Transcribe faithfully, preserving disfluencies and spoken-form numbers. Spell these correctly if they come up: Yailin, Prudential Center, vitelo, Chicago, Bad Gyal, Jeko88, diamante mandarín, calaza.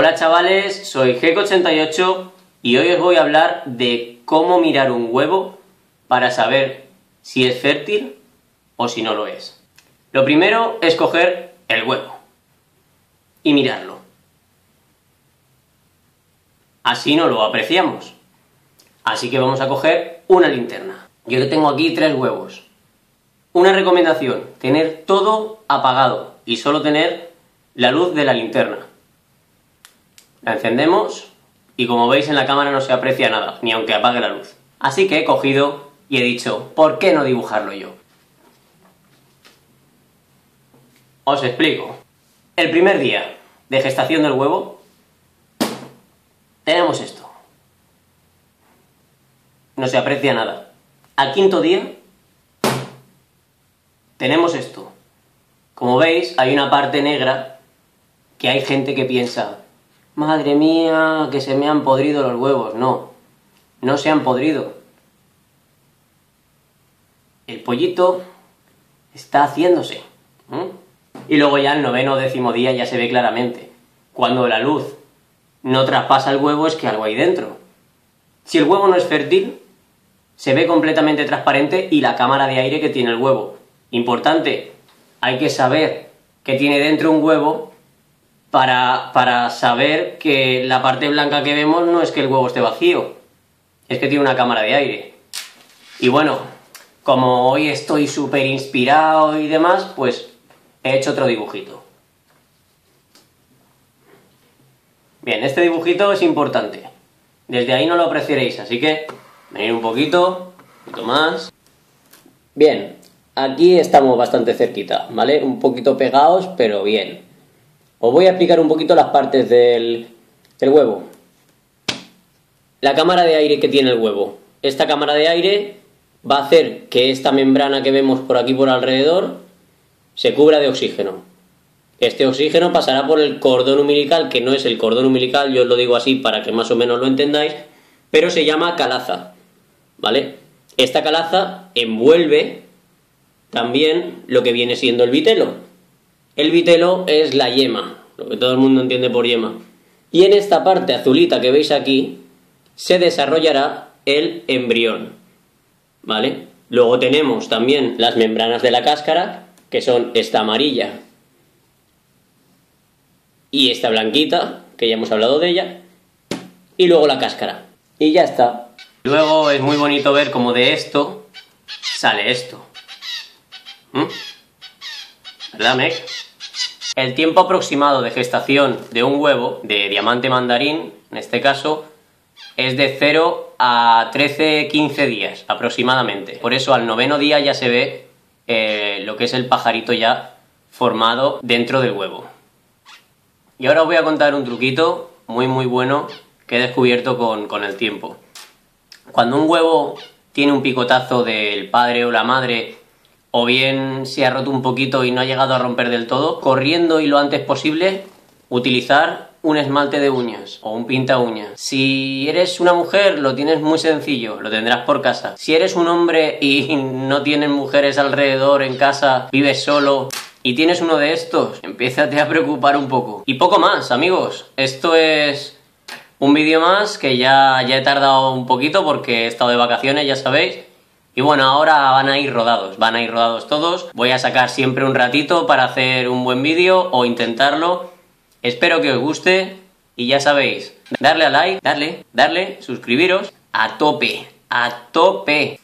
Hola chavales, soy Jeko ochenta y ocho y hoy os voy a hablar de cómo mirar un huevo para saber si es fértil o si no lo es. Lo primero es coger el huevo y mirarlo. Así no lo apreciamos. Así que vamos a coger una linterna. Yo tengo aquí tres huevos. Una recomendación, tener todo apagado y solo tener la luz de la linterna. La encendemos y como veis en la cámara no se aprecia nada, ni aunque apague la luz. Así que he cogido y he dicho, ¿por qué no dibujarlo yo? Os explico. El primer día de gestación del huevo tenemos esto. No se aprecia nada. Al quinto día tenemos esto. Como veis hay una parte negra que hay gente que piensa, madre mía, que se me han podrido los huevos. No, no se han podrido. El pollito está haciéndose. ¿Mm? Y luego ya el noveno o décimo día ya se ve claramente. Cuando la luz no traspasa el huevo es que algo hay dentro. Si el huevo no es fértil, se ve completamente transparente y la cámara de aire que tiene el huevo. Importante, hay que saber que tiene dentro un huevo Para, para saber que la parte blanca que vemos no es que el huevo esté vacío, es que tiene una cámara de aire. Y bueno, como hoy estoy súper inspirado y demás, pues he hecho otro dibujito. Bien, este dibujito es importante. Desde ahí no lo apreciaréis, así que venid un poquito, un poquito más. Bien, aquí estamos bastante cerquita, ¿vale? Un poquito pegados, pero bien. Os voy a explicar un poquito las partes del, del huevo. La cámara de aire que tiene el huevo. Esta cámara de aire va a hacer que esta membrana que vemos por aquí por alrededor se cubra de oxígeno. Este oxígeno pasará por el cordón umbilical, que no es el cordón umbilical, yo os lo digo así para que más o menos lo entendáis, pero se llama calaza, ¿vale? Esta calaza envuelve también lo que viene siendo el vitelo. El vitelo es la yema, lo que todo el mundo entiende por yema. Y en esta parte azulita que veis aquí, se desarrollará el embrión, ¿vale? Luego tenemos también las membranas de la cáscara, que son esta amarilla y esta blanquita, que ya hemos hablado de ella, y luego la cáscara. Y ya está. Luego es muy bonito ver cómo de esto sale esto. ¿Mm? ¿Verdad, Mec? El tiempo aproximado de gestación de un huevo, de diamante mandarín, en este caso, es de cero a trece a quince días aproximadamente. Por eso al noveno día ya se ve eh, lo que es el pajarito ya formado dentro del huevo. Y ahora os voy a contar un truquito muy muy bueno que he descubierto con, con el tiempo. Cuando un huevo tiene un picotazo del padre o la madre, o bien se ha roto un poquito y no ha llegado a romper del todo, corriendo y lo antes posible, utilizar un esmalte de uñas o un pinta uñas. Si eres una mujer, lo tienes muy sencillo, lo tendrás por casa. Si eres un hombre y no tienes mujeres alrededor en casa, vives solo y tienes uno de estos, empiézate a preocupar un poco. Y poco más, amigos. Esto es un vídeo más que ya, ya he tardado un poquito porque he estado de vacaciones, ya sabéis. Y bueno, ahora van a ir rodados, van a ir rodados todos. Voy a sacar siempre un ratito para hacer un buen vídeo o intentarlo. Espero que os guste y ya sabéis, darle a like, darle, darle, suscribiros a tope, a tope.